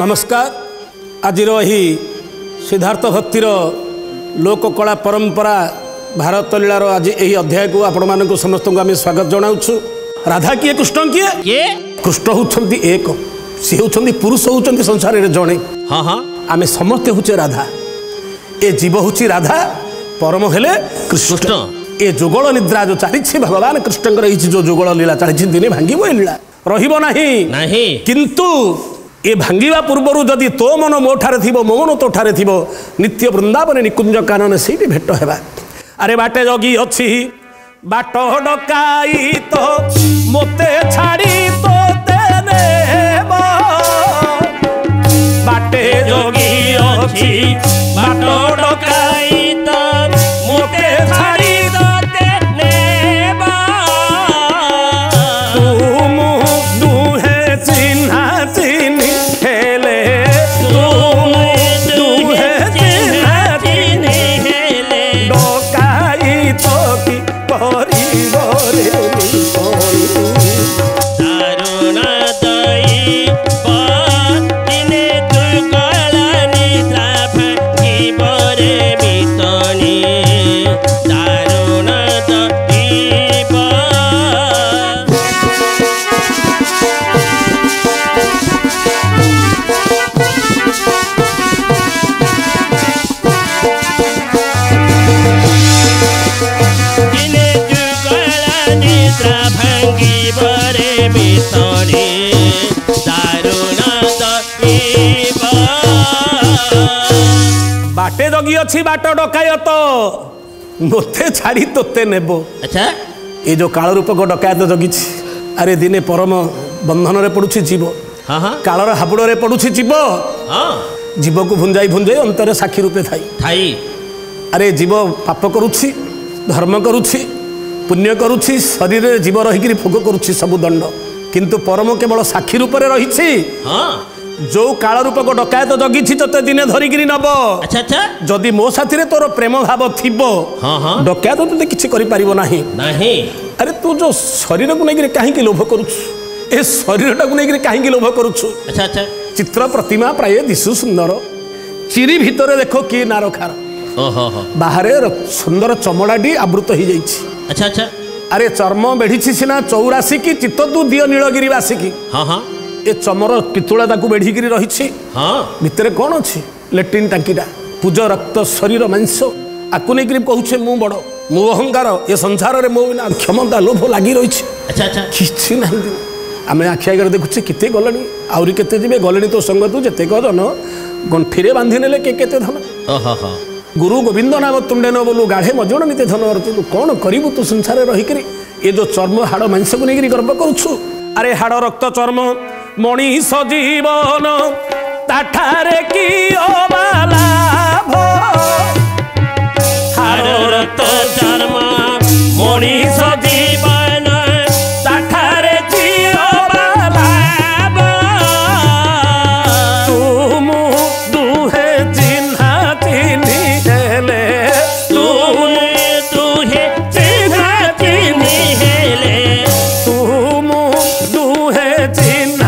नमस्कार। आज सिद्धार्थ भक्तिर लोककला परंपरा भारत लीलार आज यही अध्याय को आपण मानक समस्त आम स्वागत जनाऊँ। राधा किए कृष्ण किए? कृष्ण होती एक, सी होती पुरुष, होती संसार जड़े। हाँ हाँ आम समस्ते हूँ राधा। ए जीव हूँ राधा, परम हेले कृष्ण। ए जुगल निद्रा जो चली भगवान कृष्ण जो जुगल लीला चली दिन भांगब ए लीला रही किंतु ए भांगा पूर्वर जदि तो मन मो ठारे थी, मो मन तो ठारे थी, नित्य वृंदावन निकुंज कानन से भी भेट है। अरे बाटे जगी अच्छी बाट डकाई तो मोते छाड़ी तो तेरे बाटे जगी अच्छी बाट डकाई तो मोते छाड़ी बाटे जगी अच्छी बाट डकायत मोते छाड़ी तोते नेबो। अच्छा ये जो काल रूपक डकायत जगी। अरे दिने परम बंधन रे पड़ुछि जीव। हाँ हाँ कालर हाबुड़ रे पड़ुछि जीव। हाँ जीव को भुंजाई भुंजाई अंतर साक्षी रूपे थाई थाई। अरे जीव पाप करुछि, धर्म करुछि, पुण्य करुछि, शरीर रे जीव रहिकरी भोग करुछि सबु दंड, किंतु परम केवल साक्षी रूप रे रहिछि। हाँ जो काल रूपक डकायत जगी तोते दिने धरिकी नब। अच्छा अच्छा जदि मो साथी तोर प्रेम भाव थी डकायत तुझे किसी करना। अरे तू जो शरीर को लेकर कहीं लोभ करुचु, शरीर टाक लेकर कहीं लोभ करुचु। अच्छा अच्छा चित्र प्रतिमा प्राय दिशु सुंदर, चिरी भितर देखो किए नार खार, बाहर सुंदर चमड़ाटी आवृत हो जाए। अच्छा अच्छा अरे चर्म बेढ़ी सीना चौरासी की चित्त तू दियो नीलगिरी बासिकी। हाँ हाँ ए चमर पितुला बेढ़िकी रही। हाँ भितर कौन अच्छी लैट्रिन टांकीटा पूज रक्त शरीर मांस आपको लेकर कहूचे मु बड़ मो अहंगार ए संसार में मो बिना क्षमता लोभ लगी रही। अच्छा अच्छा किसी ना आम आखि आगे देखुचे कितने गले आहरी केते गले तो संग तू जिते जन गंठी बांधि ने के धन। हाँ गुरु गोविंद नाम तुम्हें न बोलू गाढ़े मजण नीते धन अर्थ कौन करू तू संसार रहीकि ए जो चर्म हाड़ मांस को लेकर गर्व करुचु। अरे हाड़ रक्त चर्म मनीष जीवन ताठारे की ओबाला भो हारत चर्म मनीष जीवन ताठारे की ओबाला भो तुम दुहे चिन्हा चिन्ही हेले तुम दुहे चिन्हा चिन्ही हेले तुम दुहे चिन्ह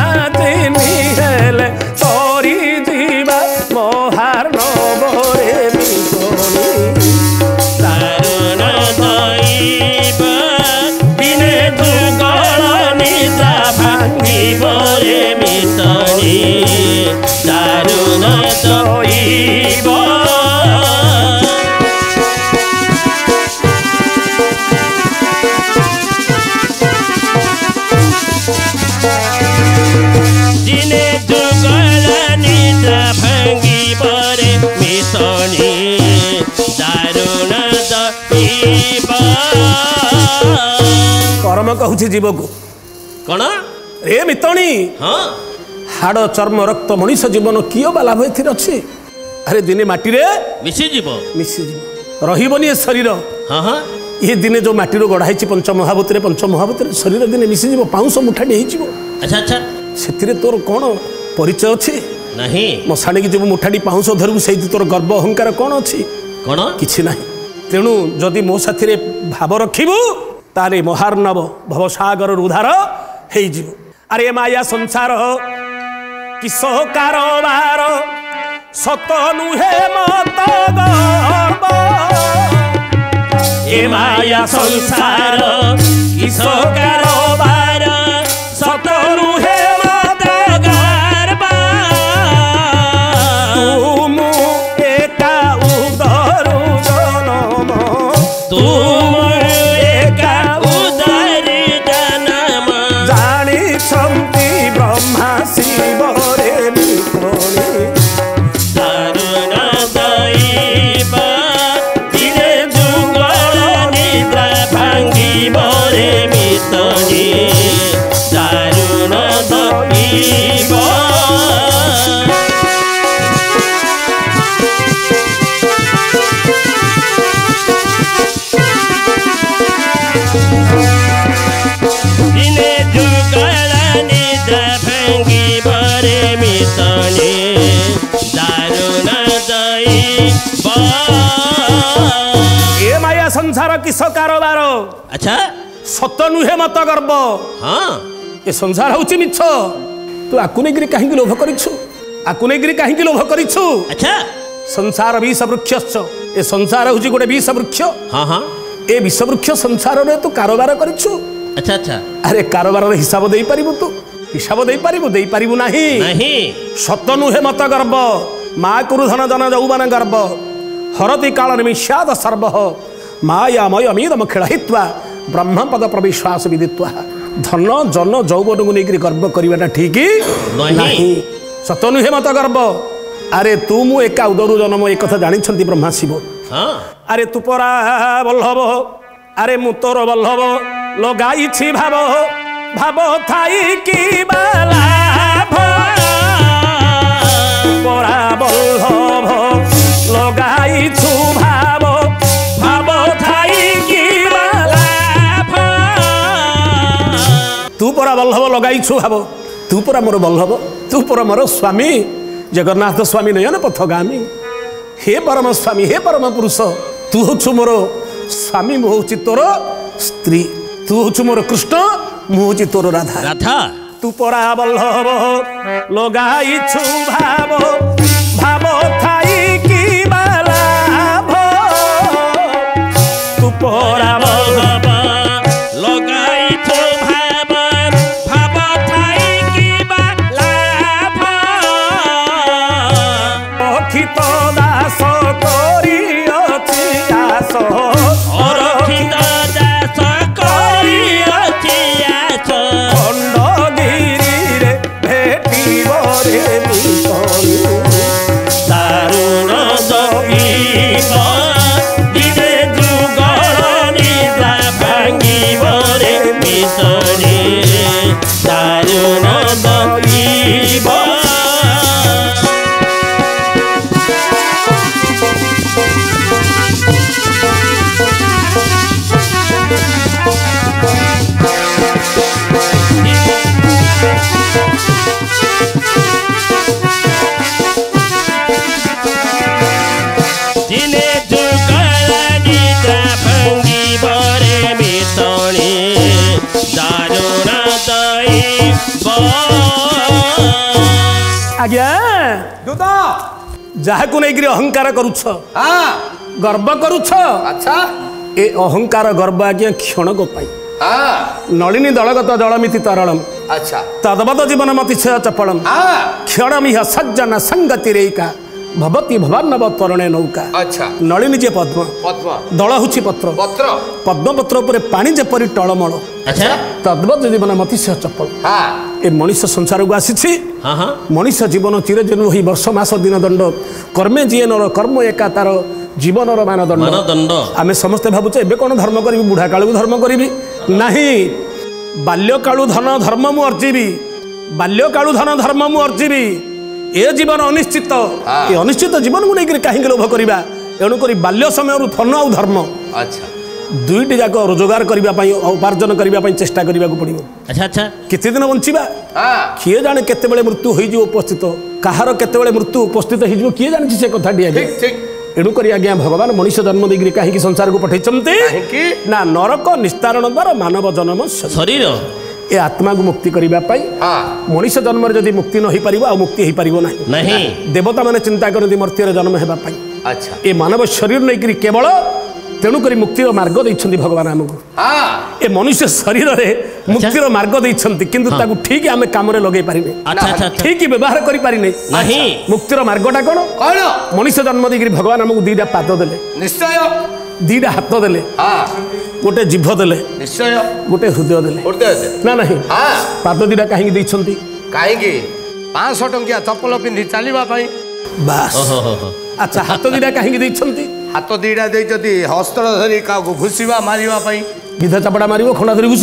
कर्म कहूँ जीव को कण रे मितणी। हाँ हाड़ चर्म रक्त मनीष जीवन किए बा लाभ ए अच्छे। अरे दिने माटी रे मिशीजीव रही ए शरीर। हाँ हाँ ये दिने जो माटी गढ़ाई पंचमहाभूत पंचमहाभूत शरीर दिने मिशीजीव पाँच मुठाटी हो। अच्छा अच्छा से तोर कौन परिचय अच्छे नहीं मशाणी की जो मुठाटी पाँच धरू से तोर गर्व अहंकार कौन अच्छी कौन किसी ना। तेणु जदि मो साथी भाव रखिबू ताले महार्णव भवसागर उद्धार हो। अरे माया संसार किसो कारोबार सत नुहे मत गर्व ए माया संसार किसो कारोबार सत नुहे मत गर्व तुम एका उदर जन्म तुम एका उदर जन्म जानी छंती ब्रह्मा शिव ये माया संसार किस कारोबार अच्छा सत नुहे मत गर्व हाँ ये संसार हूँ मिछ तू आकु नहीं कहीं लोभ करू आकु नहीं कहीं लोभ करू अच्छा संसार विषवृक्ष ये संसार हूँ गोटे विषवृक्ष हाँ हाँ ये विषवृक्ष संसार रे तू कारोबार करू अच्छा अच्छा अरे कारोबार हिसाब दे पारू तू हिसाब दे पारू ना सत नुहे मत गर्व माँ कुरु धन जन जौवन गर्व हरति काल निमिषाद सर्व मायामय अमीदम खेड़ित्वा ब्रह्म पद प्रविश्वास विदित्वा धन जन जौवन को लेकर गर्व करवाटा ठीक नहीं सत नुहे मत गर्व अरे तू मु एका उदरु जन्म एक कथा जानी ब्रह्मा शिव अरे तू परा बल्लभ अरे मु तोर बल्लभ लगाई भाव भाव थाई की बाला परा बल्लभ लगाई भाव भाव थाई की बाला तू परा बल्लभ लगाई भाव तू परा मोर बल्लभ तू परा मोर स्वामी जगन्नाथ स्वामी नयन पथगामी हे परम स्वामी हे परम पुरुष तू हूँ मोर स्वामी मु हूँ तोर स्त्री तू हूँ मोर कृष्ण मु हूँ तोर राधा राधा तू परा बल्लभ लगाई भाव भाव थाई की बाला तू परा बल्लभ आज्ञा दूत जहा को लेकर अहंकार करुछ गर्व करुछ अच्छा ए अहंकार गर्व आज्ञा क्षणक नलिनी दलगत जलमिति तरलम अच्छा तदवत जीवन मतिशय चपलम क्षणमिह सज्जन संगति रेका भवती भवान्नव तरुणे नौका अच्छा नलिनी जे पद्म पद्म दल हुछि पत्र पत्र पद्म पत्र ऊपर पानी जेपरि टळमळ अच्छा तदवत जीवन मतिशय चपल हां ए मनुष्य संसार को आसी मनुष्य जीवन चिरजन्म ही वर्ष मास दिन दंड कर्मे जी नर कर्म एका तार जीवन मानदंड मानदंड आम समस्ते भावुचे एबे कौन धर्म करी बुढ़ा कालू धर्म करी नहीं बाल्यकालू धन धर्म मु अर्जीवि बाल्यकालू धन धर्म मु अर्जीवि ए जीवन अनिश्चित ए अनिश्चित जीवन को लेकर कहीं लोभ करवा एणुक बाल्य समय धन आ धर्म अच्छा दुईटी जाक रोजगार करने उपार्जन करने चेष्टा करने को पड़ो अच्छा अच्छा कितने दिन बंचा किए जाने केत मृत्यु होस्थित कहार केत मृत्यु उपस्थित हो किए जानी से कथा एणुक आज्ञा भगवान मनुष्य जन्म देकर कहीं संसार को पठे ना नरक निस्तारण द्वारा मानव जन्म शरीर ए आत्मा को मुक्ति करने मनीष जन्म जदि मुक्ति नहीं पार आ मुक्ति हो पार ना देवता मैंने चिंता करती मर्त्यर जन्म होगापी अच्छा ए मानव शरीर नहीं केवल तेणुक मुक्तिर मार्ग दे भगवान आमको ए मनुष्य शरीर में मुक्तिर मार्ग दे कि ठीक आम कम लगे पारे ठीक व्यवहार करें मुक्तिर मार्गटा कौन कौन मनुष्य जन्म देकर भगवान आमको दीटा पाद दे निश्चय दीटा हाथ दे गोटे जीभ दे निश्चय गोटे हृदय दे ना ना पाद दीटा कहीं कहीं 500 टंकिया चपल पिंधि चलवाई बास अच्छा हाथ दीटा कहीं हाथ दीटा दे हस्त्र धरी का घुषा मारे विधा चापड़ा मार खंडा धरी घुष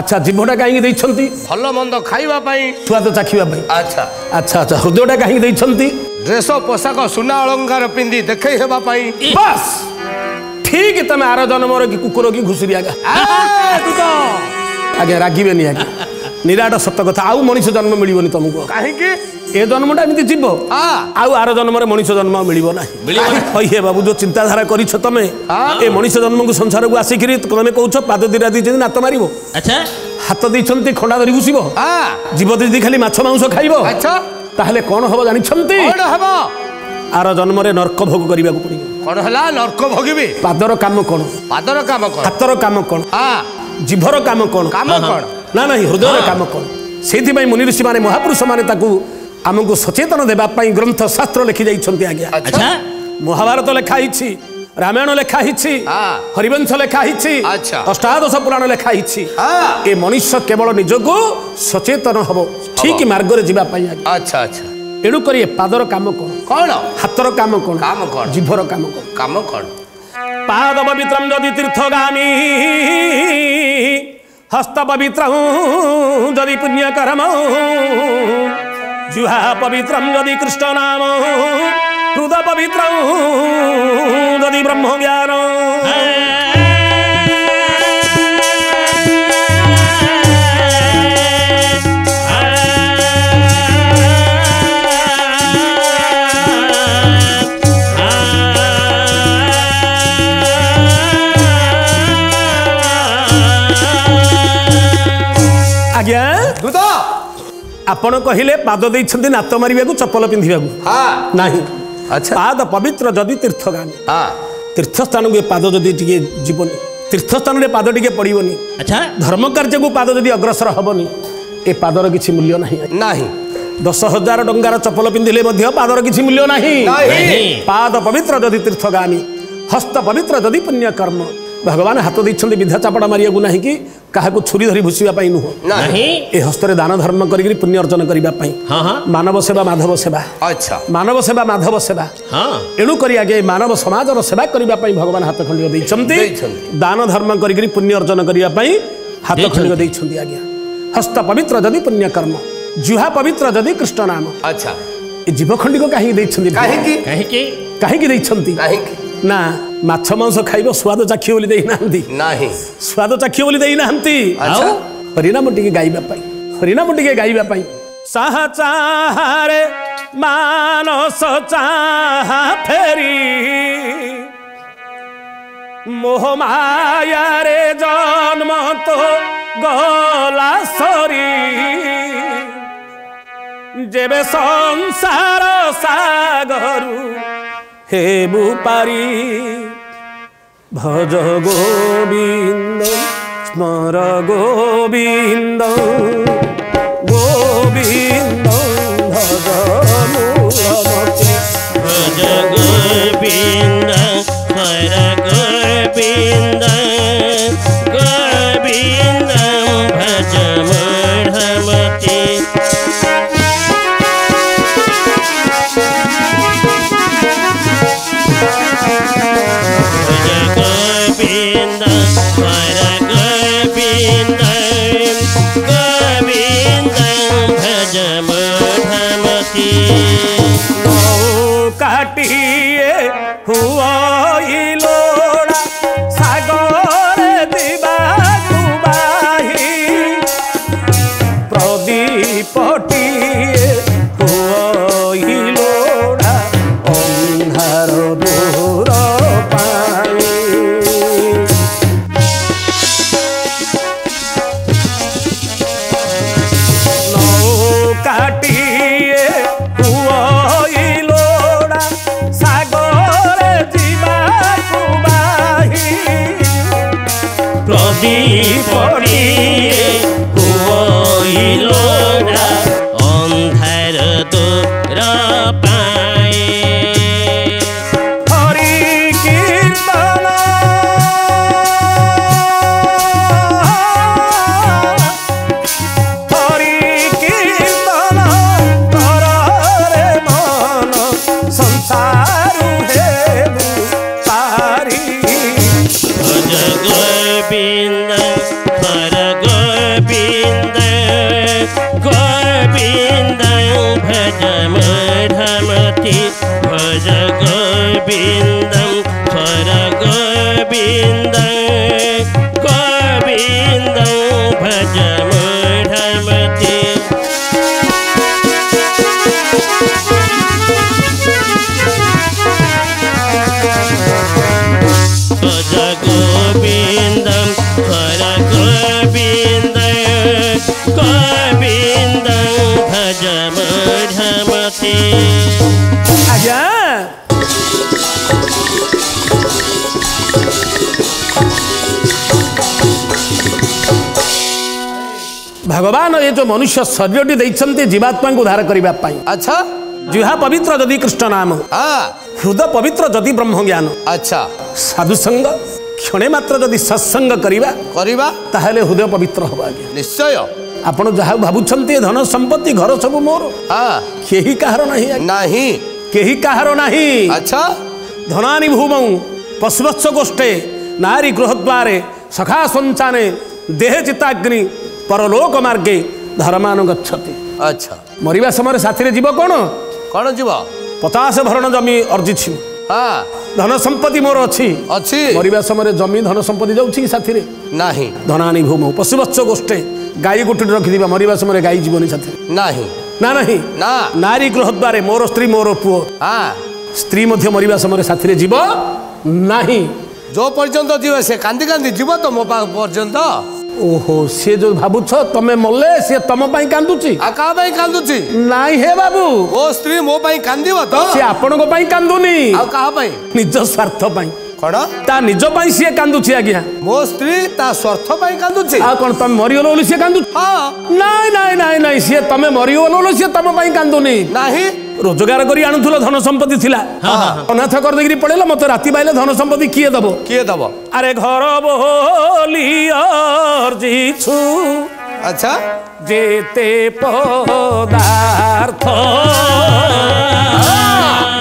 अच्छा जीभटा कहीं भल मंद खाई छुआ तो चाखापी अच्छा अच्छा अच्छा हृदयटा कहीं ड्रेस पोशाक सुना अलंकार पिंधि देखे बस ठीक तुम आर जन्म कि कुकुर कि घुषुरी आज्ञा रागिबे नहीं आज्ञा निराट सत कथा आउ मनुष्य जन्म मिलबनी तुमको कहीं ए जन्मटा एमती जीव आउ आर जन्म मनुष्य जन्म मिलना हे बाबू जो चिंताधारा कर तमें ए मनुष्य जन्म को संसार को आसिक तुम कौच पाद दीटा दी नात मार हाथ दे खंडा धरी घुष जीव दीदी खाली माछ मांस खाइब ताहले कौन हम जानते आर जन्म नर्क भोग करने को पड़े कौन है नर्क भोगी पादर कम कौन हाथर कम कौन जीभर कम कौन ना ना हृदय कम कौन से मुनि ऋषि माने महापुरुष माने आमको सचेतन देवाई ग्रंथ शास्त्र लिखि जाइछन्ति आज्ञा अच्छा महाभारत लेखाई रामायण लेखाई हरिवंश लेखाई अष्टादश पुराण लेखाई ए मनुष्य केवल निजको सचेतन हम ठीक मार्ग रे जीवाई अच्छा अच्छा एणुक पादर कम कौन कौन हाथर कम कौन जीभर कम कौन कम कौन पाद पवित्रम जदि तीर्थगामी हस्त पवित्रम जदि पुण्यकर्म जुहा पवित्रम जदि कृष्ण नाम हृद पवित्रम जदि ब्रह्म ज्ञान आपण कहले पाद दे नात मारे चपल पिंधि ना अच्छा पाद पवित्र जदि तीर्थगामी तीर्थस्थान को पाद जदि जीवन तीर्थस्थान पाद टे पड़ोनी अच्छा धर्म कार्य को पाद जदि अग्रसर हेनी ए पादर किसी मूल्य ना 10,000 टंकार चपल पिंधिले पादर किसी मूल्य ना पाद पवित्र जदि तीर्थगामी हस्त पवित्र जदि पुण्यकर्म भगवान हाथ दे विधा चापड़ा मारिया ना कि क्या छुरी धरी भूसापी नुह ए हस्तरे दान धर्म करी पुण्य अर्जन करने मानव सेवा माधव सेवा अच्छा मानव सेवा माधव सेवा एणुक आगे मानव समाजर सेवा करने भगवान हाथ खंड दान धर्म करी पुण्य अर्जन करने हाथ खंड आज्ञा हस्त पवित्र जदि पुण्यकर्म जुहा पवित्र जदि कृष्ण नाम अच्छा जीव खंडिक कहीं ना माछ मांस खाइब स्वाद चाखी बोली स्वाद चाखी बोली हरिनाम टे गाइबापी हरिनाम टे गाइबापी साहा चाहारे मानस चाहा फेरी मोह माया रे जन्म तो गला सरी जेबे संसार सागरू हे बुपारी भज गोविंद स्मर गोविंद गोविंद भज मूलमति भज गोविंद स्मर गोविंद गोविंद भज मूलमति नदी पड़ी कुवैलो ना अंधार तोरा पाए हरि कीर्तन हरि कीर्तन कर रे मन संसार गोविंद भज मधमती भज गोविंद हर गोविंद गोविंद भज मधमती भज गोविंद हर गोविंद गोविंद भज मधमती आजा भगवान ये जो मनुष्य शरीरटी देइछन्ते जीवात्मा को उद्धार करिबा पाई अच्छा जिहा पवित्र जदि कृष्ण नाम हृदय पवित्र जदि ब्रह्म ज्ञान अच्छा साधु संग क्षणे मात्र जदि सत्संग करिबा करिबा ताहले हृदय पवित्र होबा निश्चय आपण जहा भाबुछन्ते धन संपत्ति घर सब मोर केही कहरो नाही नाही केही कहरो नाही अच्छा धनानि भूमौ पशुवत्स गोष्ठे नारी गृहद्वारे सखा संचाने देह चिताग्नि परलोक मार्गे धर्मानु गच्छति अच्छा मरिबा समय साथी रे जीव कोन कोन जीव 50 भरण जमी अर्जिछि धन संपत्ति मोर अच्छी अच्छी मरिया समय जमी धन संपत्ति जाऊँ साथी रे नाही धनानी भूम पशुवत्स गोष्ठे गाई गोटे रखीद मरिया समय गाई जीवन साथी नाही ना नहीं ना नारी गृह द्वारे मोर स्त्री मोर पुओ स्त्री मध्य मरिया समय साथी रे जीव नाही जो पर्यंत जीव से कांदी कांदी जीव तो मो पर्यंत ओहो से जो भाबुछ तमे मले से तम पई कांदुची आ का पई कांदुची नाही हे बाबू ओ स्त्री मो पई कांदीबो तो से आपण को पई कांदुनी आ का पई निज स्वार्थ पई कोडा ता निज पई से कांदुची आज्ञा मो स्त्री ता स्वार्थ पई कांदुची आ कोन तमे मरियो लोली से कांदु हां नाही नाही नाही नाही से तमे मरियो लोली से तम पई कांदुनी नाही रोजगार करी आणुथुल धन संपत्ति थिला अनाथ कर देगिरी पड़ेला मते राती बाइले धन संपत्ति किए दबो अरे घर बोली अर्जिछु अच्छा जेते पदार्थ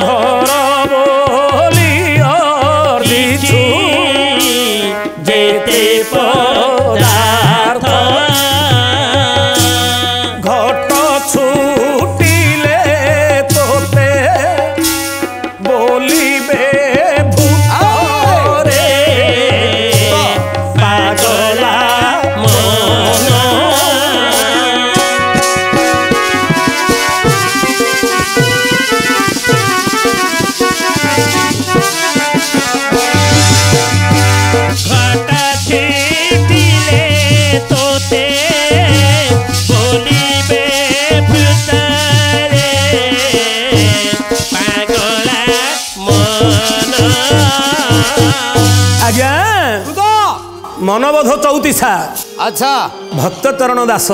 घर बोली अर्जिछु जेते पदार्थ घट छु मनोबोध चौतीसा अच्छा भक्त चरण दास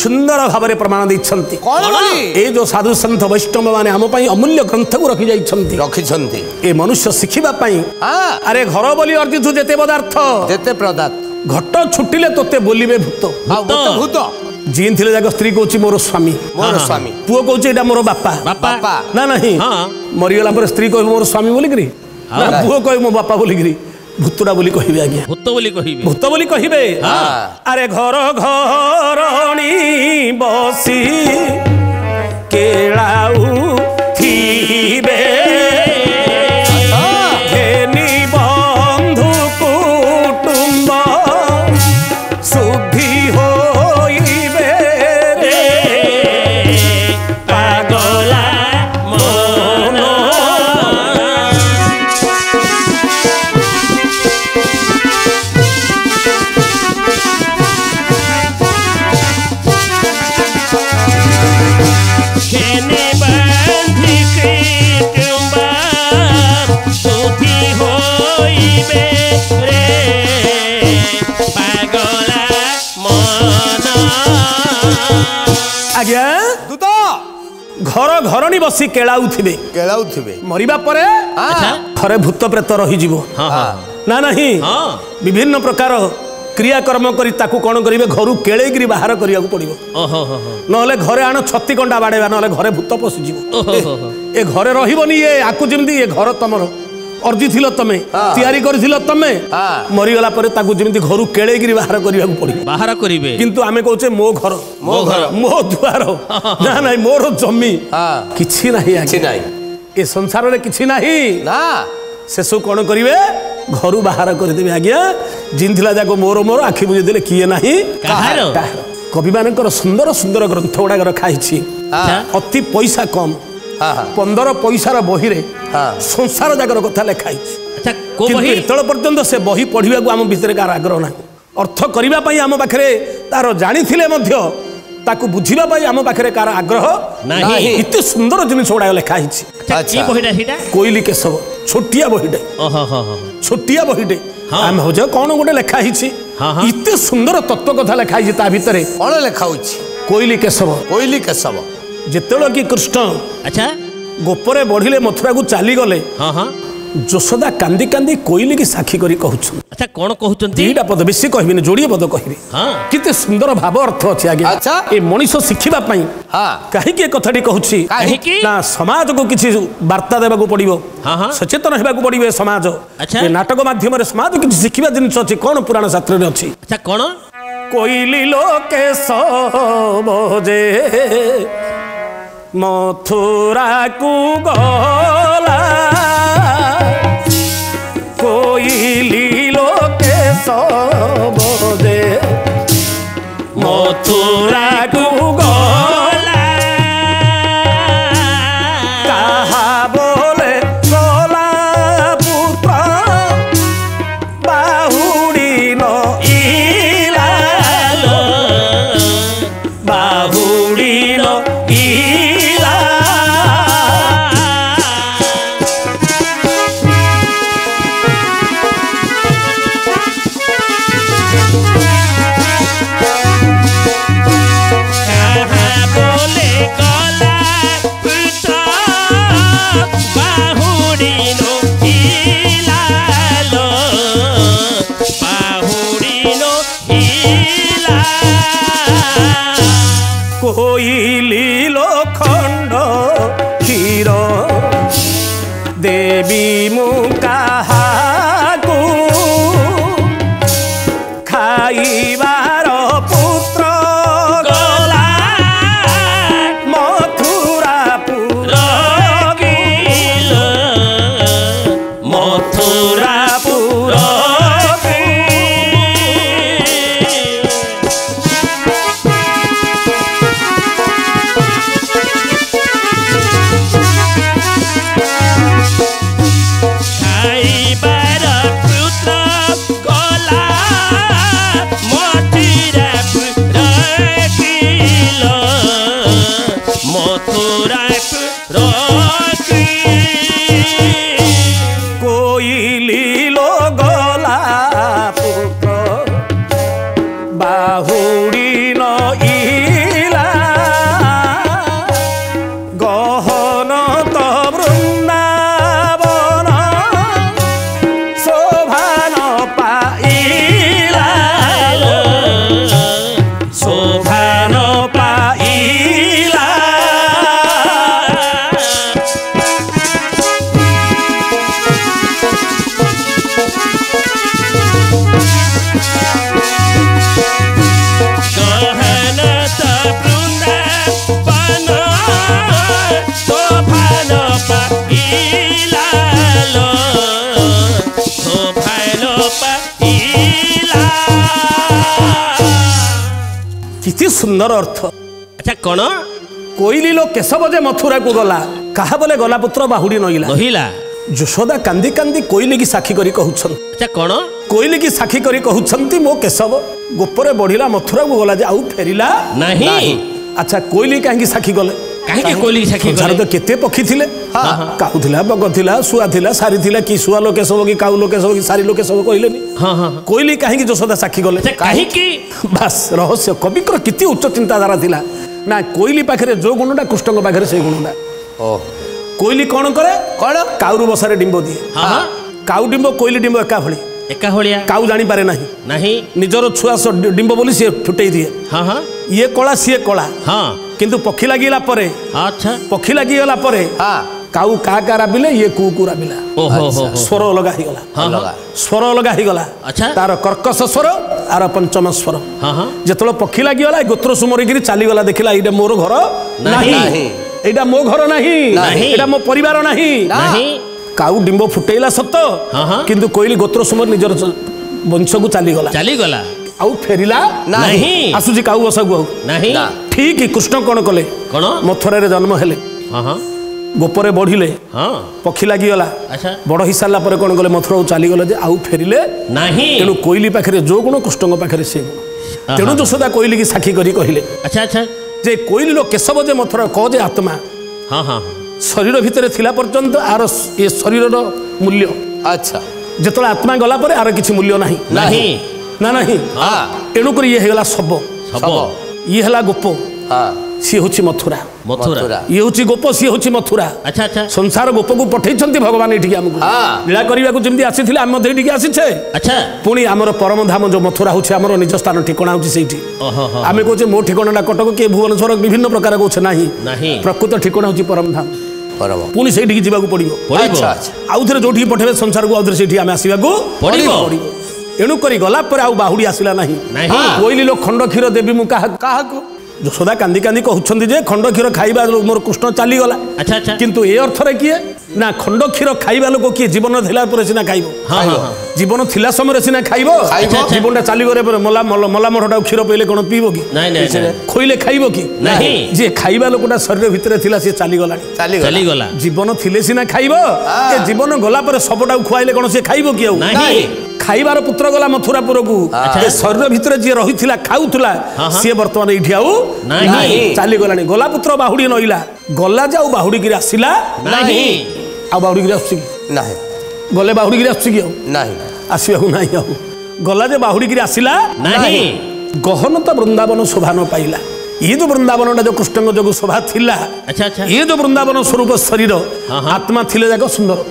सुंदर भाव में प्रमाण दे जो साधु सन्त वैष्णव माने आम अमूल्य ग्रंथ को रखी रखी ए मनुष्य शिखापी अरे घर बोली अर्जितु जेते पदार्थ जेते पदार्थ घट छुटिले तोते बोलिबे भूत भूत जीन थिले जाग स्त्री कहूँ मोर स्वामी पुओ कहूँ मोर बापा ना नहीं मरीगला पर स्त्री कह मोर स्वामी बोलिकी पुओ कह मो बापा बोलिकी भूतड़ा बोली कहिबे आज्ञा भूत बोली कहिबे अरे घर घरणी बसी केलाउ थीबे घेनी बंधु कुटुंब शुद्धि होइबे रे पागला आज्ञा दूत घर घरणी बसी केलाउथिबे मरिबा परे थरे भूत प्रेत रही जीवो ना नहीं विभिन्न प्रकार क्रियाकर्म करी ताकू कोण करिवे घरु केळे गिरी बाहर करिया को पड़िबो नहले घरे आण छत्ती कंडा बाडेबा नहले घरे भूत पसि जीवो ए घरे रहिबोनी ए आकू जिमदी ए घर तमरो अर्जी थिलो तमे तयारी करि थिलो तमे मरि गला परे ताकू जिमदी घरु केळे गिरी बाहर करिया को पड़िबो बाहर करिवे किंतु आमे कहउछे मो घर मो द्वार ना नाही मोर जमी किछि नाही आछि नाही ए संसार रे किछि नाही ना से सब कोण करिवे घर बाहर करदेवी आज्ञा जिनथिला जाको मोर मोर आखि बुझे देले किए नाही कवि मानकर सुंदर सुंदर ग्रंथ गुडा रखा अति पैसा कम 15 पैसार बही रे संसार जागर कथा लेखाई तल पर्यंत से बही पढ़िया को आम भितर कार आग्रह ना अर्थ करने आम पाखे तार जानी ताकु बुझिबा भाई आम पाखे कार आग्रह नाही इतने सुंदर जिनिस गुडा लेखाई कोइली केशव छोटिया बहीटे छोटिया बहीटे आम हो कौन गोटे लेखाही इतने सुंदर तत्व कथा लेखाई भितर कौन लेखा कोइली केशव जितेबेले कि कृष्ण अच्छा गोपरे बढ़िले मथुरा को चली गले जोशोदा कांदी कांदी कोइली की साखी करी कहउछु अच्छा कोन कहउचंती एटा पद बेसी कहबि ने जोडिए पद कहबि हां किते सुंदर भाव अर्थ अछि आगे अच्छा ए मनीष सिखिबा पई हां काहे के कथाडी कहउछि काहे की ना समाज को किछि वार्ता देबा को पड़िबो हां सचेतन हेबा को पड़िबो समाज अच्छा ए नाटक माध्यम रे समाज किछि सिखिबा जिंस अछि कोन पुराण शास्त्र रे अछि अच्छा कोन कोइली लोके सोबोजे मथुरा को गला कोइली लोके सोबोजे मथुरा को गला कहा बोले गला पुत्र बाहुडी न इला लो बाहुडी न इला कोइली लोखंड क्षीर देवी मु काहाकू खाइबार पुत्र गला मथुरापुर मथुरापुर किति सुंदर अर्थ अच्छा कौन कोइली लो केशव जे मथुरा को गला कहा बोले गला पुत्र बाहुडी नहिला जोशोदा कांदी कांदी कोइली की साखी करी कहउछन अच्छा कौन कोइली की साखी करी कहउछंती मो केशव गोपरे बढ़िला मथुरा को गला जे आउ फेरिला नाही अच्छा कोइली काहे की साखी गले काहे की कोइली की साखी गले तो केते पखी थिले हां काउथिला बगथिला सुआथिला सारीथिला की सुआ लो केशव की काउ लो केशव की सारी लो केशव कहिले नि हां हां कोइली काहे की जोशोदा साखी गले काहे की बस रहस्य कविकर किति उच्च चिंताधारा थिला ना कोईली पाखे जो गुणटा कृष्ण पाखे से गुणटा कोईली कौन करे कौन काउरू बसारे डिंब दिए काउ डिंब कोईली डिंब एका भली एका भलिया काउ जानी पारे नाही निजर छुआ डिंब बोली सी फुटई दिए हाँ हाँ ये कला सी कला हाँ किंतु पक्षी लगिला परे अच्छा पक्षी लगिगला परे हाँ काउ का राबिले ये कू राबिला स्वर अलग ही गला स्वर अलग ही गला अच्छा तार कर्कश स्वर आर पंचम स्वर जतलो पक्षी लागी गला गोत्र सुमरिगिरी चाली गला देखिला एटा मोर घर नाही एटा मो घर नाही एटा मो परिवार नाही काउ डिंब फुटेला सत किंतु कोइली गोत्र सुमर निजर वंश को चाली गला आउ फेरिला नाही आसुजी काउ बसगु नाही ठीक कृष्ण कोन कले कोन मथुरा रे जन्म हेले गोपरे बढ़िले हाँ पक्षी लगिगला अच्छा बड़ ही सारा कौन गले मथुरा चलीगले जे आउ फेरिले नाही तेणु कोईली पाखे जो गुण कृष्ण पाखे से गुण तेणु यशोदा कोईली की साखी करी कहले अच्छा अच्छा जे कोईली लो केशव जे मथुरा कह जे आत्मा हाँ हाँ शरीर भितर थिला पर्यंत आर ये शरीर मूल्य अच्छा जेतो आत्मा गला पर आर किसी मूल्य नाही नाही ना नाही हाँ तेणु कर ये हेला शब शब ये हेला गोप हाँ सी होची मथुरा मथुरा ये होची गोप सी होची मथुरा अच्छा अच्छा संसार गोप को पठेइछंती भगवान एठी हमको लीला करिवा को जेमती आसीथिले हम मधे एठी आसीछे अच्छा पुनी हमर परम धाम जो मथुरा होची हमर निज स्थान ठिकाणा होची सेठी आमे कोचे मो ठिकाणा कटक के भुवनेश्वर विभिन्न प्रकार कोचे नाही नाही प्रकृत ठिकाणा होची परम धाम परम पुनी सेठी जीवा को पड़िबो अच्छा अच्छा आउथरे जोठी पठेबे संसार को आउथरे सेठी हम आसीबा को पड़िबो एणु करी गला पर आउ बाहुडी आसीला नाही कोइली लो खंड खीर देवी मु कहा कहा को यशोदा कांदी कांदी कहते जे खंड क्षीर खाइबा मोर कृष्ण चलीगला अच्छा अच्छा किंतु ए अर्थर किए ना खंड क्षीर खाइबा लोक किए जीवन थिला पर सिना खाइब हाँ हाँ जीवन थिला समय सिना खाइब जीवनटा चलीगले पर मला मला मोरटा क्षीर पइले कोन पीबो की नाही नाही खोइले खाइबो की नाही जे खाइबा लोकटा शरीर भितरे थिला से चलीगला चलीगला जीवन थिले सिना खाइब ए जीवन गला पर सबटा खुआइले कोन से खाइबो की नाही खाइबार पुत्र गला मथुरापुर को शरीर भितर जी रही खाऊला सी बर्तमान ये आउ चली गला गला पुत्र बाहुड़ी नईला गला जे बाहुड़ी गिरी आसला बाहुड़ी गिरी आस गले बाहुड़ी गिरी आसवाक ना गला जे बाहुड़ी गिरी आसला गहन तो वृंदावन शोभा न पाइला ये जो वृंदावन जो कृष्ण जो शोभा ये जो वृंदावन स्वरूप शरीर आत्मा थिले जाक सुंदर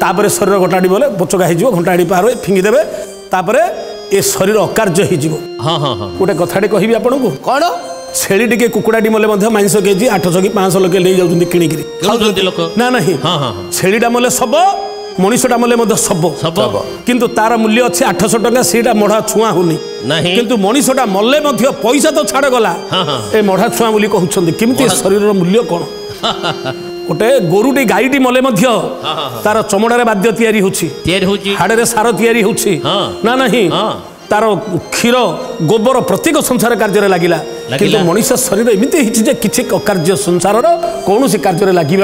तापर शरीर घटाड़ी बोले बचका हो घंटाड़ी पार फिंगिदेवे तापर ए शरीर अकार्य हो गोटे कथाटे कह को कौन छेली टे कुकड़ाटी मले माइस केजी 800 कि 500 लोक ले जाऊँ कि ना छेलीटा मले सब मनीषटा मले सब किंतु तार मूल्य अच्छे 800 टका सीटा मढ़ा छुआ होनी किंतु मनीषटा मले पैसा तो छाड़ गला ए मढ़ा छुआ बोली कहते किमती शरीर मूल्य कौन गोटे गोरुटी गाईटी मले मध्य तार चमड़े बाध्य या हाड़े सार या ना नहीं तार क्षीर गोबर प्रत्येक संसार कार्य लगिला किंतु मनुष्य शरीर एमती है किसी अकार्य संसार कौन कार्य लगे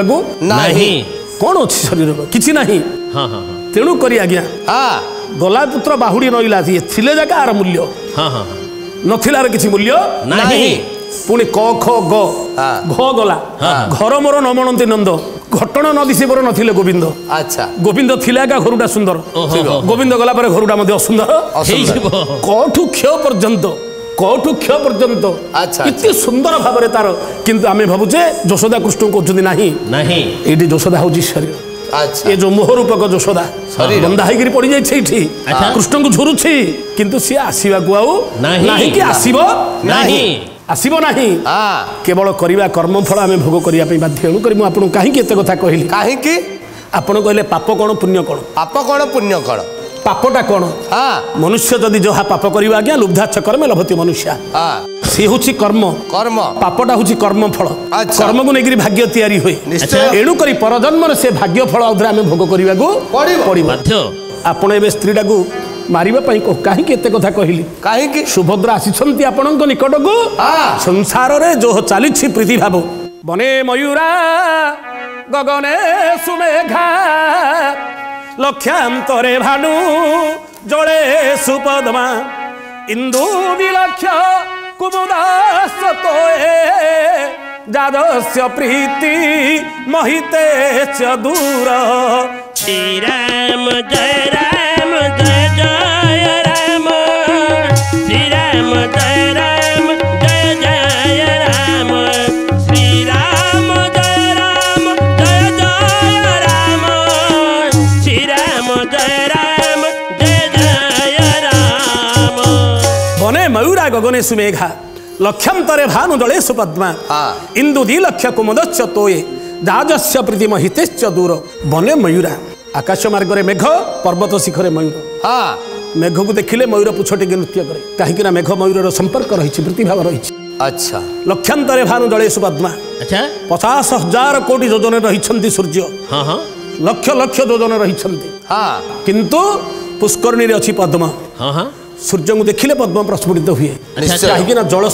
कौन अच्छी शरीर किसी ना तेणु कर आज्ञा गला पुत्र बाहुड़ी नईला थिले जाक आर मूल्य नार किसी मूल्य पुणी क ख ग घ गला घर मोर न मणंती नंद घटना नदी से मोर नथिले गोविंद अच्छा गोविंद थिला का घरुटा सुंदर गोविंद गला पर घरुटा मध्ये असुंदर कोठु क्ष पर्यंत कोठु क्ष पर्यंत अच्छा इतने सुंदर भाबरे तार किंतु आमे भाबु जे यशोदा कृष्ण को जदी नाही नाही एडी यशोदा होजी शरीर अच्छा ए जो मोह रूपक यशोदा शरीर बंधा हेगिरी पड़ी जाई छै इठी कृष्ण को झुरुछि किंतु से आसीबा को आउ नाही कि आसीबो नाही आसब ना केवल करवा कर्मफल आम भोग करने बाध्य एणुक आपको कहीं कथा कहली कहीं आपड़ कहले पाप कौन पुण्य कौन पाप कौन पुण्य कौन पापटा कौन मनुष्य जदि जहा पाप कर आज्ञा लुब्धा चकर्मे लभती मनुष्य सी हूँ कर्म कर्म पापटा हूँ कर्मफल कर्म को लेकर भाग्य या एणुक परजन्म से भाग्यफल अधर आम भोग करने आपण ए स्त्रीटा को मारिबा पई को काहे केते कथा कहली काहे कि सुभद्रा आसीछंती आपन को निकट को संसार रे जो चाली छी प्रीति भाव बने मयूरा गगने सुमेघा लक्षांतरे भानु जळे सुपद्मा इंदु विलक्ष कुमुदास तोए जादस्य प्रीति मोहिते च दूर श्री राम जय राम जय जय राम श्री राम जय जय राम। गगनेशु मेघ लक्ष्यंतरे भानुदलेषु पद्मा इंदुदी लक्ष्य कुमुदच्च तोये दाजस्य प्रतिम हितेश्च दूर बने मयूरा। आकाश मार्ग में मेघ पर्वत शिखर मयूर। मेघ को देखिले मयूर पुछटे नृत्य करे कहीं मेघ मयूर संपर्क रही प्रतिभाव रही। अच्छा लक्ष्यंतरे भानुदलेषु पद्मा। अच्छा 50,000 कोटी योजन रही सूर्य। हाँ हाँ लक्ष लक्ष योजन रही। हाँ किंतु पुष्करणी अच्छी पद्म। हाँ हाँ सूर्य को देखिले पद्म प्रस्फुटित हुए कहीं जल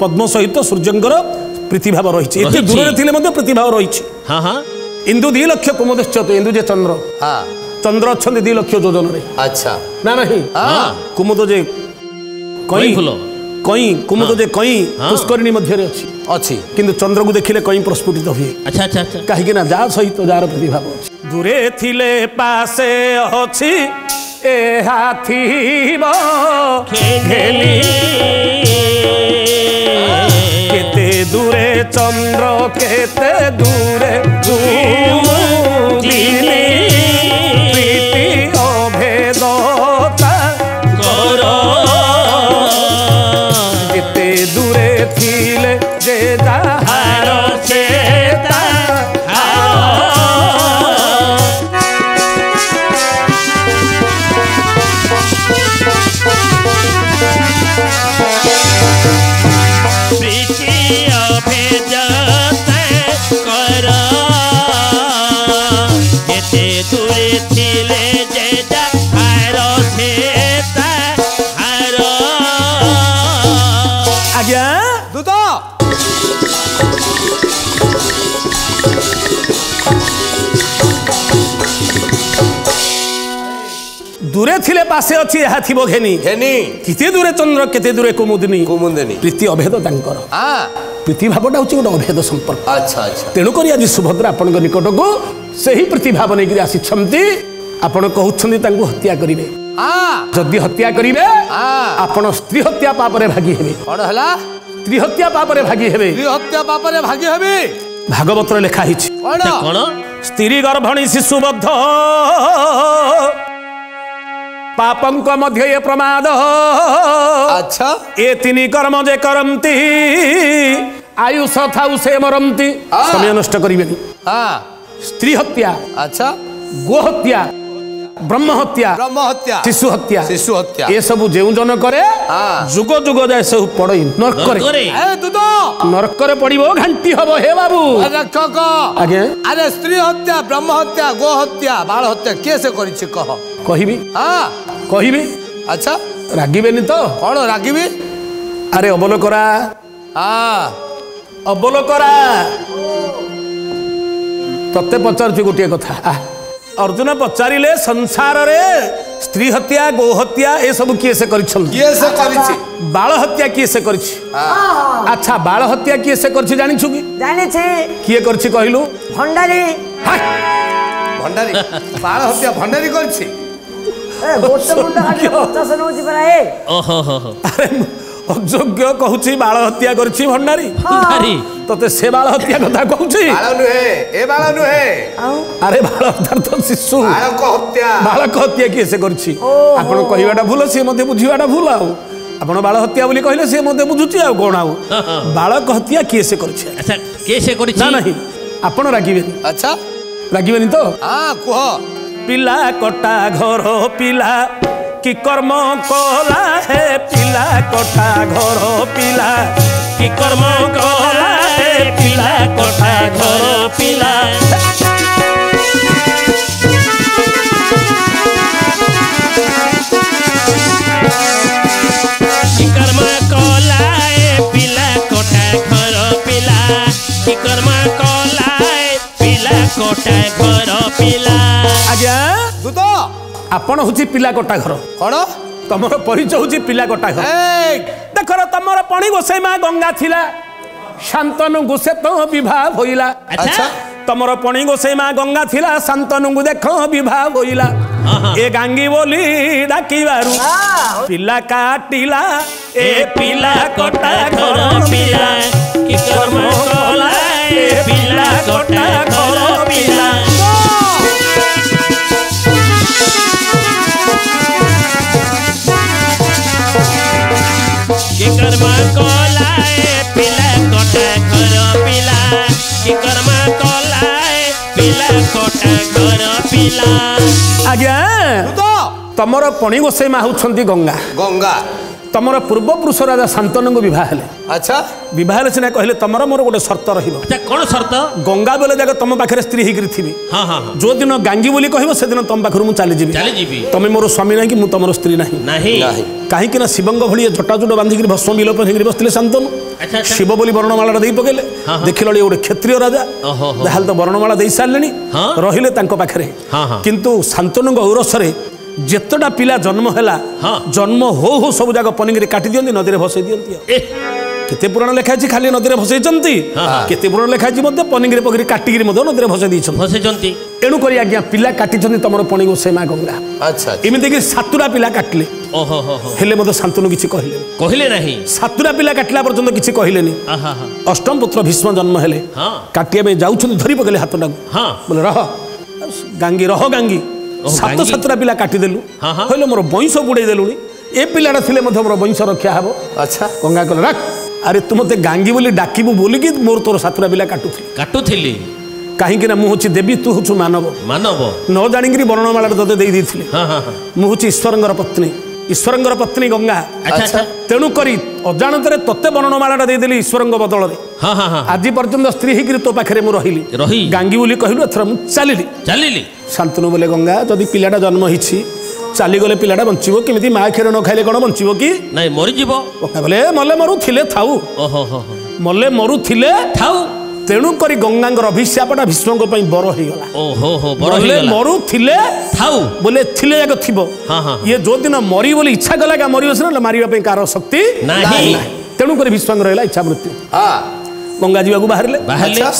पद्म सहित सूर्यंर प्रतिभाव रही दूर थे प्रतिभाव रही। हाँ हाँ इंदु 2 लक्ष कुमुदश्चत इंदु जे चंद्र। हाँ चंद्र अच्छा 2 लक्ष योजन। अच्छा ना नहीं कुमुद जे कई फूल कई कुमुद जे कई पुष्करणी अच्छी किंतु चंद्र को देखिले कई प्रस्फुटित हुए। अच्छा अच्छा अच्छा कहीं जा सहित जार प्रतिभाव अच्छी दूरे थिले पासे अच्छी ए हाथी केते दूरे चंद्र केते दूरे दूरे दूरे थिले पासे अच्छी यहाँ थी घेनी घेनी किते दूरे चंद्र केते दूरे कुमुदिनी कुमुदिनी प्रीति अभेद तांकर प्रतिभावटा होची गोटे अभेद संपर्क। अच्छा अच्छा तेणु करी आज सुभद्रा आपण निकट को सही प्रतिभाव नै कि आसी छमती आपण कहउछन्ती तांको हत्या करिवे। आ जदी हत्या करिवे आपण स्त्री हत्या पाप रे भागी हेबे। कोन हला स्त्री हत्या पाप रे भागी हेबे। स्त्री हत्या पाप रे भागी हेबे भागवत रे लिखा हिछि। कोन कोन स्त्री गर्भणी शिशुबद्ध पापंक मध्य ये प्रमाद। अच्छा ये तीन कर्म जे करमती आयुष था उसे मरमती समय नष्ट करें स्त्री हत्या। अच्छा गो हत्या ब्रह्म हत्या शिशु हत्या ये सब जो जन करे जुग जुग जाए सब पड़े नरक करे पड़ो घंटी हम हे बाबू रक्षक। अरे स्त्री हत्या ब्रह्म हत्या गो हत्या बाल हत्या किए से कर कहिबी। कहिबी। अच्छा रागिबेनी तो कौन रागिबी। अरे अबलकरा अबलकरा तत्ते पचार गोटे कथा अर्जुन पचारे संसार रे स्त्री हत्या गो हत्या ये सब किए से बाल हत्या किए से कर। अच्छा बाल हत्या किए से कर जानिछु कि किए कर कहलु भंडारी भंडारी बाल हत्या भंडारी कर अयोग्य कहूँ बाल हत्या करछि भंडारी तोते से बाल हत्या कथा कहूछि अरे बाल हत्या तो शिशु बालक हत्या किए से करछि आपण कहवाटा भूल सी मते बुझवाटा भूल आउ आपण बाल हत्या बोली कहले से मते बुझुछि आउ कोन आउ बालक हत्या किए से करछि। अच्छा किए से करछि ना नहीं आपण रागिबेनी। अच्छा रागिबेनी तो हां कुह पिला कटा घर पिला कि कर्म कला है पिला कटा घर पिला कि कर्म कला है पिला कटा घर पिला कि कर्म कला है पिला कटा घर पिला कि कर्म कला है पिला कटा घर पिला। आज्ञा दूतो आपण हूँ पिला कटा घर कौन तुम परिचय हूँ पिला कटा घर देख तुम पणी गोसाई माँ गंगा थिला शांतनु गोसे तो विवाह होइला। अच्छा तुम पणी गोसाई माँ गंगा थिला शांतनु को देख विवाह होइला ए गांगी बोली डाकिबारू पिला काटिला ए पिला कटा घर पिला कि कर्म कला ए पिला कटा घर पिला। लीला आज्ञा तो तमर पणी गोसाई मा होउछंती गंगा गंगा तमर पूर्व पुरुष राजा शांतनु को विवाह हेले अच्छा विवाह हेले सिना कहले तमर मोर गोटे शर्त रहिबो अच्छा कोन शर्त गंगा बेले जाके तम पाखरे स्त्री ही करथिबी हां हां जो दिन गांगी बोली कहबो से दिन तम पाखरु मु चली जीवी तमे मोर स्वामी नाही कि मु तमरो स्त्री नाही नाही काहे कि ना शिवंग भलिए जटाजुड बांधी कि भस्म विलोप हेंगरी बसले शांतनु अच्छा शिव बोली वर्णमाला देई पकेले देखिलड़ी गोटे क्षेत्रीय राजा दाहल तो वर्णमाला देई सारलेनी रहिले तांको पाखरे किंतु शांतनु गौरसरे जेतटा पिला जन्म हैला जन्म हो सब जगह पनिंग काटी दियंती नदी में भसई दियंती केते पुराण लेखा छी खाली नदी में भसईचंती केते पुराण लेखा छी मते पनिंग रे पकरी काटिगिरी मते नदी में भसई दिछन भसईचंती एणु करी आज्ञा पिला काटिचंती तमरो पनिगो सेमा गंगा अच्छा इमिते कि सातुरा पिला काटले ओहो हो हेले मते शांतनु किछि कहिले कहिले नाही सातुरा पिला काटला पर्यंत किछि कहिलेनी आहा अष्टम पुत्र भीष्म जन्म हेले काटिया में जाउछन धरि पकले हाथ डागु हां बोले रह गांगी सात सतरा पिला काटी देलु कहले मोर बंश बुड़े देलुनी ए पिलाटा थिले मधे मोर बंश रखिया हबो अच्छा गंगा कहले रख अरे तू मते गांगी बोली डाकिबो बोली कि मोर तोर सतरा पिला काटुथिली काहे कि ना मु होची देवी तू होचु मानव न जानि कि वर्णमाला तते देई दिथिले मु होची ईश्वरंगर पत्नी गंगा अच्छा तेनु करी अजानतरे तते वर्णमाला देई देली ईश्वरंग बदल रे आज पर्यंत स्त्री हिकरी तो पाखरे मु रही गांगी बोली कहलु अथरा मु चालिली शांतनु बोले गंगा जदि पिलाटा जन्म हिछि चाली गले पिलाटा बंचिबो किमिति मा खेर न खाइले कोन बंचिबो कि नाही मरि जिवो बोले मले मरु थिले थाउ तेनु करी गंगांगर अभिशापटा भीष्मको पई बर होई गला ओहो हो बर होई गला मरु थिले थाउ बोले थिले जाग थिबो हां हां ये जो दिन मरि बोली इच्छा गला का मरियोसना मारिबा पई कार शक्ति नाही तेनु करी भीष्मंग रहला इच्छा मृत्यु हां गंगा जीवा को बाहरले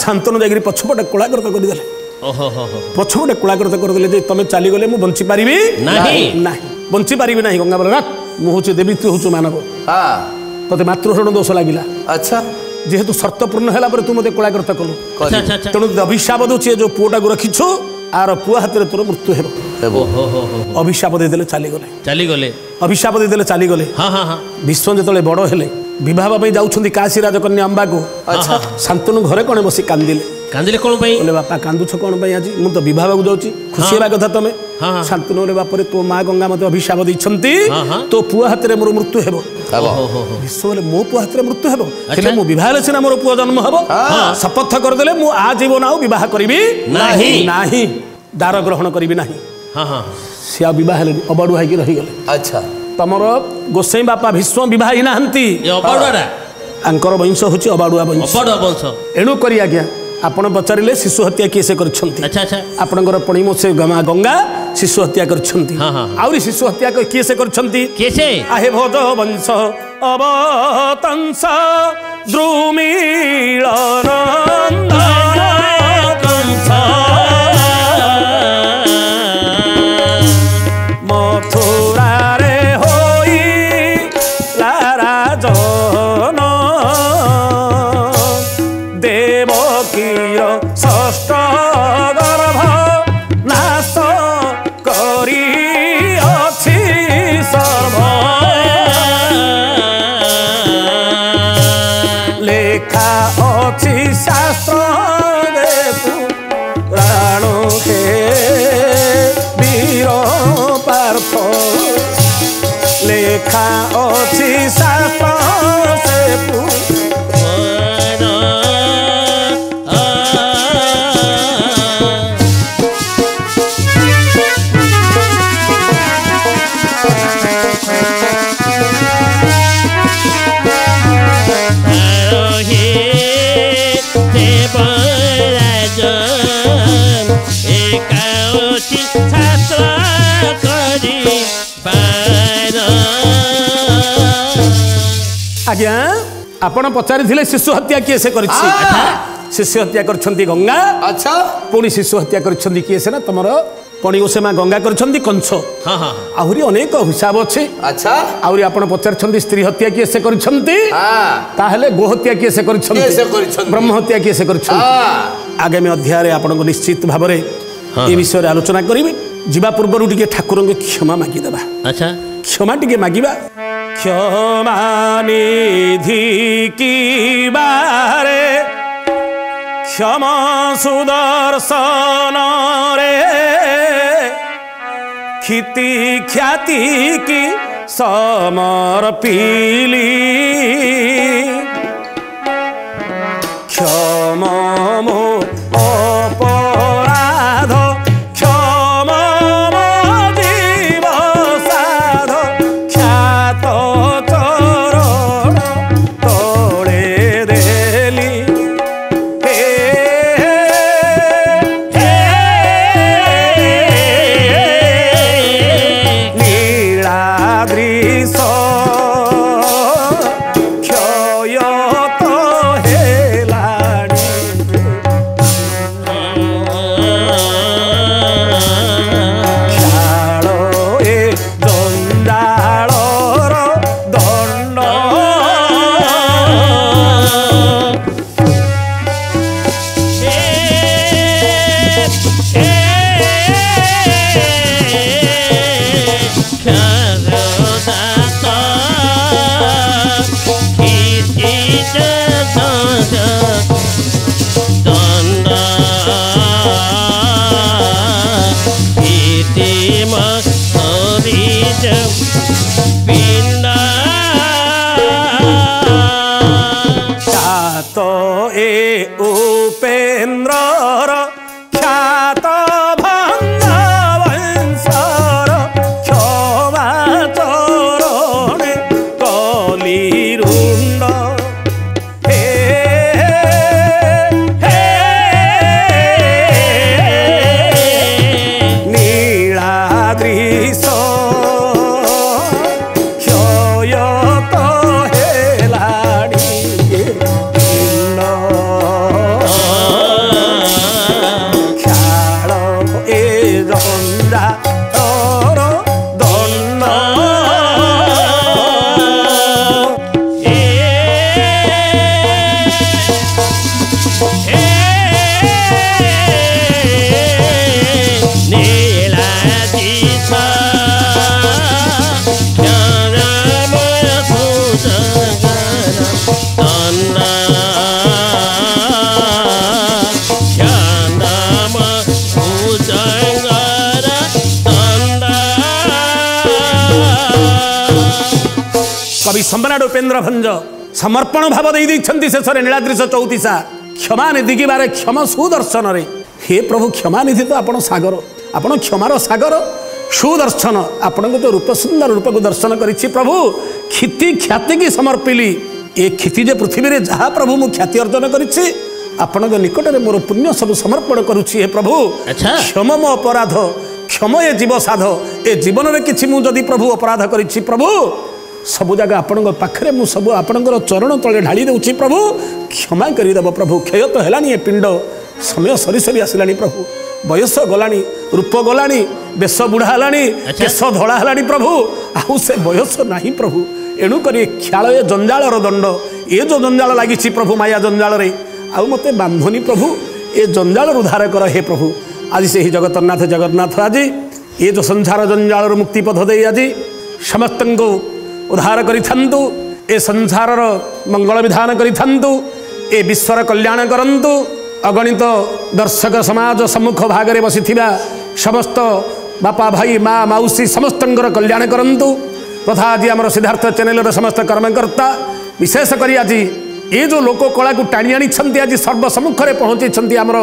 शांतनु जागिरी पछपटा कोलाग्रत कर दिले ओहो हो हो पछपटा कोलाग्रत कर दिले जे तमे चाली गले मु बंची पारिबी नाही गंगा बोले रात मु होचे देवी तू होचो मानव हां तते मातृहरण दोष लागिला अच्छा जेहेतु शर्त पूर्ण हैला पर तू मते कोलाग्रत कलु अच्छा तेनु अभिशाप दोचे जो पुआटा को रखिछु आरो पुआ हाथ रे तोर मृत्यु हेबो ओहो हो अभिशाप दे देले चाली गले अभिशाप दे देले चाली गले हां हां हां भीष्म जेतले बडो हेले विवाह बापै जाउछंती काशी राजकन्या अंबा को अच्छा शांतनु घरे कोने बसी कांदिले कोन पई बोले बापा कांदुछ कोन पई आज मु तो विवाह बागु जाउची खुशी हेबा कथा तमे शांतनु रे बाप रे तो मां गंगा मते अभिशाप दिछंती तो पुआ हाथ रे मोर मृत्यु हेबो ओहो विश्व बोले मो पुआ हाथ रे मृत्यु हेबो हेले मु विवाह ले सिना मोर पुआ जन्म हेबो शपथ कर देले मु आ जीवन आउ विवाह करबी नाही दार ग्रहण करबी नाही हां हां सिया विवाह ले अबाडु हाई के रहि गेले अच्छा तमर गोसाई बापा भीष्म विवाह ही नाहंती अबाडुरा अंकर वंश होची अबाडुआ वंश एणु करी आज्ञा आपण पचारिले शिशु हत्या केसे करछंती अच्छा अच्छा आपणकर पणिमो से गंगा शिशु हत्या करछंती हां हां आउरी शिशु हत्या केसे करछंती केसे आहे भोज वंश अवतंस द्रुमीलनंदन आज्ञा आपण पचारिथिले शिशु हत्या केसे करछि शिशु हत्या करछंती गंगा अच्छा पुणी शिशु हत्या करछंती केसे ना तमरो पणी ओसे मा गंगा करछंती कंस हां हां आहुरी अनेक हिसाब अछि अच्छा आहुरी आपण पचारछंती स्त्री हत्या केसे करछंती हां ताहले गो हत्या केसे करछंती ब्रह्म हत्या केसे करछंती आगामी अध्याय रे आपण को निश्चित भाबरे ए विषय रे आलोचना करिबे जीवा पूर्व रुटिके ठाकुर के क्षमा मागी देबा अच्छा क्षमा टिके मागीबा क्षमानिधि की बारे क्षमा सुदर्शन रे क्षिति ख्याति की समर पीली क्षमा मो अपराध क्षमा मो दिवसाध ख्यात चरण तोड़े देली नीलाद्रिस कवि सम्राट उपेन्द्र भंज समर्पण भाव दे शेष नीलाद्रिश चौतीसा क्षमा निधि की बारे क्षम सुदर्शन हे प्रभु क्षमा निधि तो आपण सागर आपण क्षमार सागर सुदर्शन आपण को तो रूप सुंदर रूप को दर्शन करी प्रभु क्षिति ख्याति की समर्पिली ये क्षिति जे पृथ्वी में जहाँ प्रभु मु ख्याति अर्जन करी आपण निकट में मोर पुण्य सब समर्पण करुच्ची हे प्रभु क्षम मो अपराध क्षम ए जीव साध ए जीवन में किसी मुझे प्रभु अपराध करी प्रभु सब जगह आपण पाखे मु सब आपण चरण तले ढाली देउछि प्रभु क्षमा करदेव प्रभु क्षय तो है पिंड समय सरी सरी आसला प्रभु बयस गलानी रूप गलानी बेस बुढ़ा है केश धला है प्रभु आउ से बयस ना प्रभु एणुक क्षालय जंजालर दंड ये जो जंजाल लगी प्रभु माया जंजाल आउ मते बांधनी प्रभु ये जंजाल उद्धार कर हे प्रभु आज से ही जगन्नाथ जगन्नाथ आज ये जो संसार जंजाल मुक्ति पथ दे आज समस्त को उद्धार करिथंतु ए संसार मंगल विधान करिथंतु ए विश्वर कल्याण करंतु अगणित दर्शक समाज सम्मुख भाग में बसिथिबा समस्त बापा भाई माँ मौसी समस्तंकर कल्याण करंतु तथा आज आम सिद्धार्थ चैनल समस्त कर्मकर्ता विशेषकर आज ये जो लोक कला को टाणी आनी आज सर्वसम्मुखें पहुँची आमर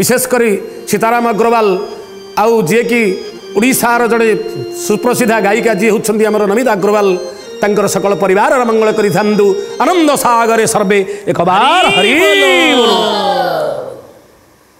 विशेषकर सीताराम अग्रवाल आउ जी कि ओडिशार जड़े सुप्रसिद्धा गायिका जी होती आमर नमिता अग्रवाल तंकर सकल परिवार मंगल करी आनंद सागरे सर्वे एक बार हरि बोल।